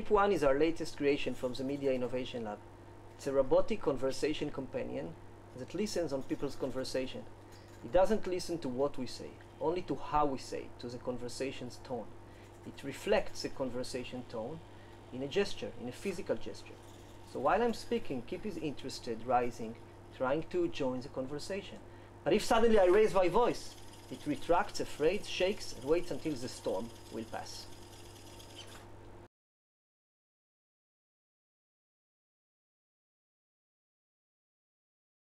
Kip1 is our latest creation from the Media Innovation Lab. It's a robotic conversation companion that listens on people's conversation. It doesn't listen to what we say, only to how we say it, to the conversation's tone. It reflects the conversation tone in a gesture, in a physical gesture. So while I'm speaking, Kip is interested, rising, trying to join the conversation. But if suddenly I raise my voice, it retracts, afraid, shakes, and waits until the storm will pass.